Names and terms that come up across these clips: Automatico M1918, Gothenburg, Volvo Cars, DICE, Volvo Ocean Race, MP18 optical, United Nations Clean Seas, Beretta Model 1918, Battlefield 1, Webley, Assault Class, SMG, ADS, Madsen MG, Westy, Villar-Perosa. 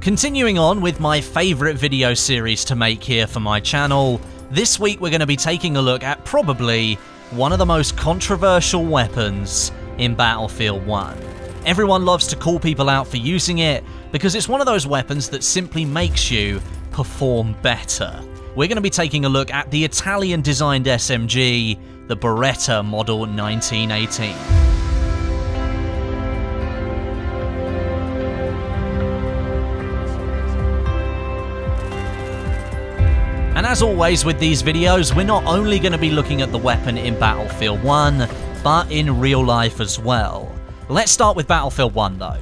Continuing on with my favourite video series to make here for my channel, this week we're going to be taking a look at probably one of the most controversial weapons in Battlefield 1. Everyone loves to call people out for using it because it's one of those weapons that simply makes you perform better. We're going to be taking a look at the Italian-designed SMG, the Beretta Model 1918. And as always with these videos, we're not only going to be looking at the weapon in Battlefield 1, but in real life as well. Let's start with Battlefield 1 though.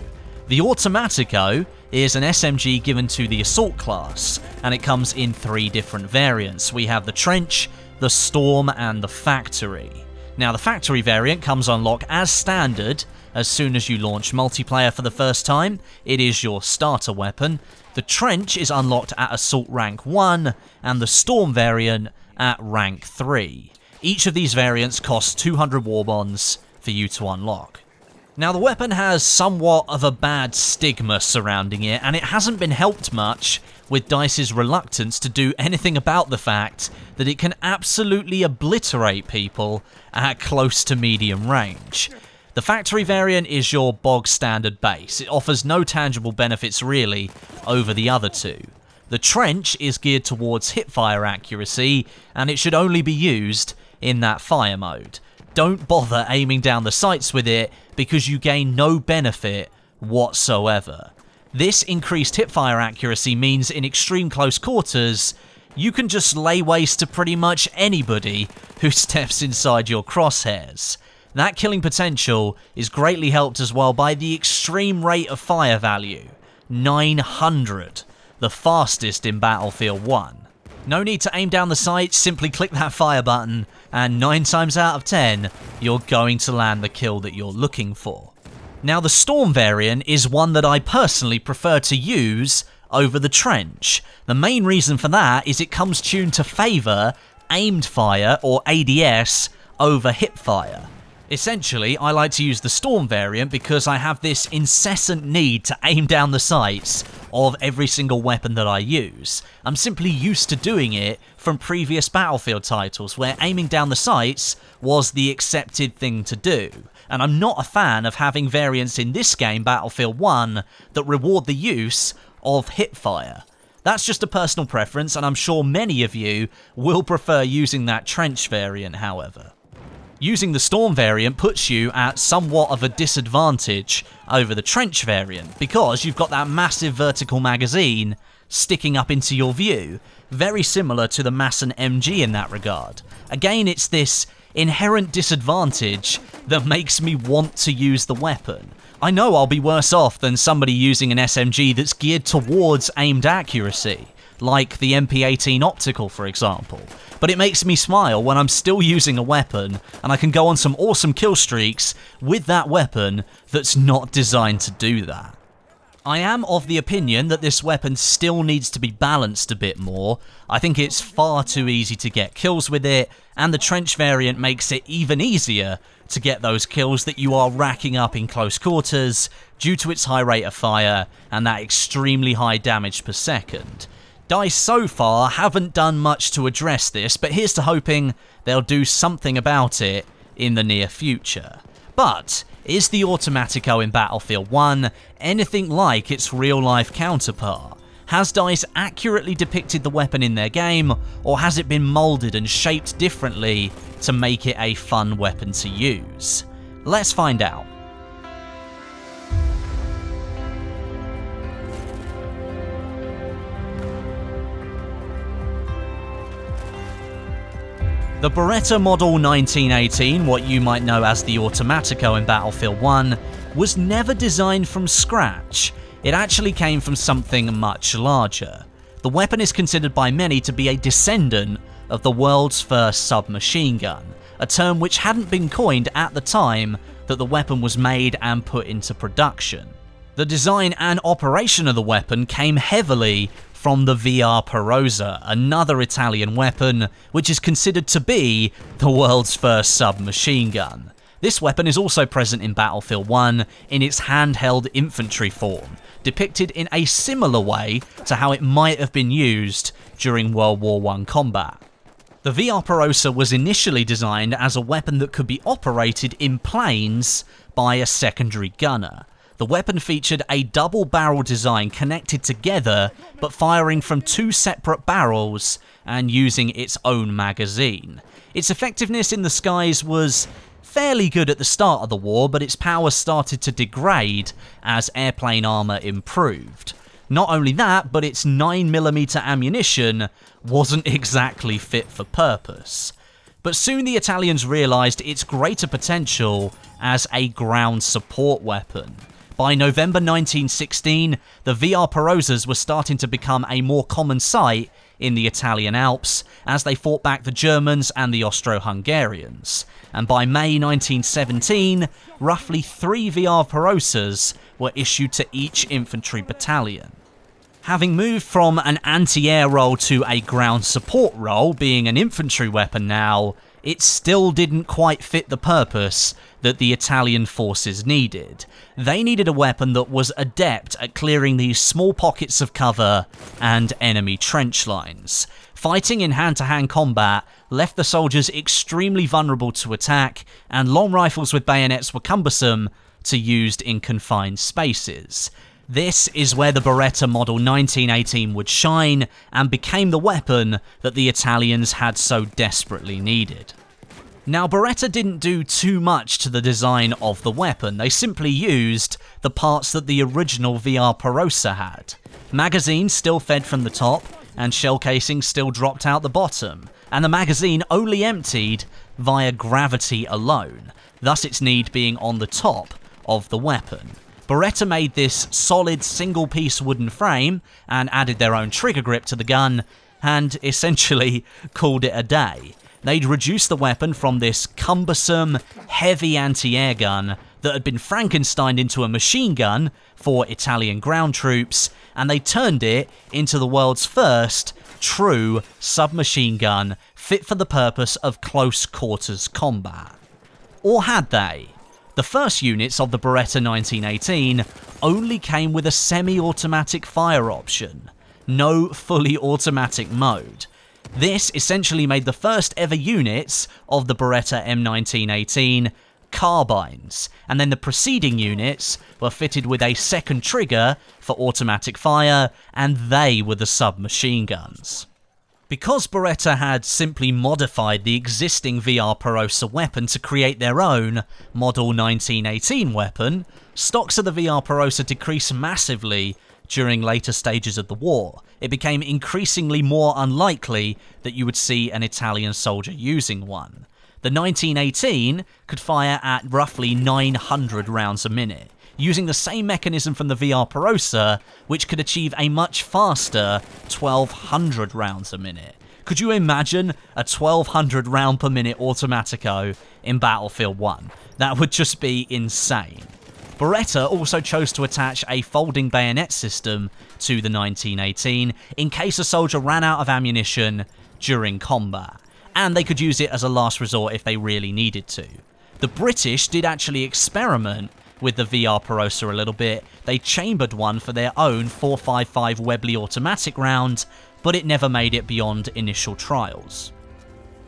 The Automatico is an SMG given to the Assault class, and it comes in three different variants. We have the Trench, the Storm, and the Factory. Now the Factory variant comes on lock as standard as soon as you launch multiplayer for the first time. It is your starter weapon. The Trench is unlocked at Assault Rank 1, and the Storm variant at Rank 3. Each of these variants costs 200 Warbonds for you to unlock. Now the weapon has somewhat of a bad stigma surrounding it, and it hasn't been helped much with DICE's reluctance to do anything about the fact that it can absolutely obliterate people at close to medium range. The Factory variant is your bog standard base. It offers no tangible benefits really over the other two. The Trench is geared towards hipfire accuracy, and it should only be used in that fire mode. Don't bother aiming down the sights with it because you gain no benefit whatsoever. This increased hipfire accuracy means in extreme close quarters, you can just lay waste to pretty much anybody who steps inside your crosshairs. That killing potential is greatly helped as well by the extreme rate of fire value, 900, the fastest in Battlefield 1. No need to aim down the sights, simply click that fire button, and 9 times out of 10, you're going to land the kill that you're looking for. Now the Storm variant is one that I personally prefer to use over the Trench. The main reason for that is it comes tuned to favour aimed fire, or ADS, over hip fire. Essentially, I like to use the Storm variant because I have this incessant need to aim down the sights of every single weapon that I use. I'm simply used to doing it from previous Battlefield titles where aiming down the sights was the accepted thing to do. And I'm not a fan of having variants in this game, Battlefield 1, that reward the use of hipfire. That's just a personal preference, and I'm sure many of you will prefer using that Trench variant, however. Using the Storm variant puts you at somewhat of a disadvantage over the Trench variant because you've got that massive vertical magazine sticking up into your view, very similar to the Madsen MG in that regard. Again, it's this inherent disadvantage that makes me want to use the weapon. I know I'll be worse off than somebody using an SMG that's geared towards aimed accuracy, like the MP18 optical, for example. But it makes me smile when I'm still using a weapon and I can go on some awesome kill streaks with that weapon that's not designed to do that. I am of the opinion that this weapon still needs to be balanced a bit more. I think it's far too easy to get kills with it, and the Trench variant makes it even easier to get those kills that you are racking up in close quarters due to its high rate of fire and that extremely high damage per second. DICE so far haven't done much to address this, but here's to hoping they'll do something about it in the near future. But is the Automatico in Battlefield 1 anything like its real-life counterpart? Has DICE accurately depicted the weapon in their game, or has it been moulded and shaped differently to make it a fun weapon to use? Let's find out. The Beretta Model 1918, what you might know as the Automatico in Battlefield 1, was never designed from scratch. It actually came from something much larger. The weapon is considered by many to be a descendant of the world's first submachine gun, a term which hadn't been coined at the time that the weapon was made and put into production. The design and operation of the weapon came heavily from the Villar-Perosa, another Italian weapon, which is considered to be the world's first submachine gun. This weapon is also present in Battlefield 1 in its handheld infantry form, depicted in a similar way to how it might have been used during World War I combat. The Villar-Perosa was initially designed as a weapon that could be operated in planes by a secondary gunner. The weapon featured a double barrel design connected together, but firing from two separate barrels and using its own magazine. Its effectiveness in the skies was fairly good at the start of the war, but its power started to degrade as airplane armour improved. Not only that, but its 9mm ammunition wasn't exactly fit for purpose. But soon the Italians realised its greater potential as a ground support weapon. By November 1916, the Villar-Perosas were starting to become a more common sight in the Italian Alps as they fought back the Germans and the Austro-Hungarians. And by May 1917, roughly 3 Villar-Perosas were issued to each infantry battalion. Having moved from an anti-air role to a ground support role, being an infantry weapon now, it still didn't quite fit the purpose that the Italian forces needed. They needed a weapon that was adept at clearing these small pockets of cover and enemy trench lines. Fighting in hand-to-hand combat left the soldiers extremely vulnerable to attack, and long rifles with bayonets were cumbersome to use in confined spaces. This is where the Beretta Model 1918 would shine and became the weapon that the Italians had so desperately needed. Now, Beretta didn't do too much to the design of the weapon. They simply used the parts that the original Villar-Perosa had. Magazines still fed from the top, and shell casings still dropped out the bottom, and the magazine only emptied via gravity alone, thus its need being on the top of the weapon. Beretta made this solid single-piece wooden frame and added their own trigger grip to the gun and essentially called it a day. They'd reduced the weapon from this cumbersome, heavy anti-air gun that had been Frankensteined into a machine gun for Italian ground troops, and they turned it into the world's first true submachine gun fit for the purpose of close quarters combat. Or had they? The first units of the Beretta 1918 only came with a semi-automatic fire option, no fully automatic mode. This essentially made the first ever units of the Beretta M1918 carbines, and then the preceding units were fitted with a second trigger for automatic fire, and they were the submachine guns. Because Beretta had simply modified the existing Villar-Perosa weapon to create their own Model 1918 weapon, stocks of the Villar-Perosa decreased massively during later stages of the war. It became increasingly more unlikely that you would see an Italian soldier using one. The 1918 could fire at roughly 900 rounds a minute, using the same mechanism from the Villar-Perosa, which could achieve a much faster 1200 rounds a minute. Could you imagine a 1200 round per minute Automatico in Battlefield 1? That would just be insane. Beretta also chose to attach a folding bayonet system to the 1918 in case a soldier ran out of ammunition during combat, and they could use it as a last resort if they really needed to. The British did actually experiment with the Villar-Perosa a little bit. They chambered one for their own 4.55 Webley automatic round, but it never made it beyond initial trials.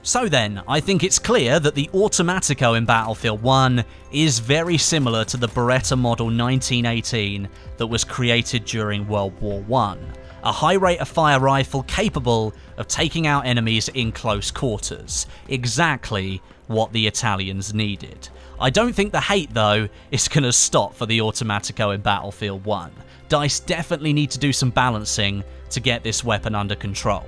So then, I think it's clear that the Automatico in Battlefield 1 is very similar to the Beretta Model 1918 that was created during World War I, a high rate of fire rifle capable of taking out enemies in close quarters, exactly what the Italians needed. I don't think the hate, though, is going to stop for the Automatico in Battlefield 1. DICE definitely need to do some balancing to get this weapon under control.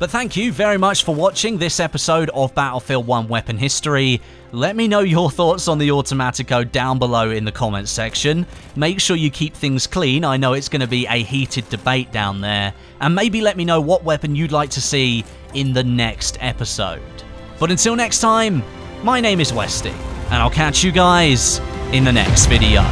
But thank you very much for watching this episode of Battlefield 1 Weapon History. Let me know your thoughts on the Automatico down below in the comments section. Make sure you keep things clean. I know it's going to be a heated debate down there. And maybe let me know what weapon you'd like to see in the next episode. But until next time, my name is Westy, and I'll catch you guys in the next video.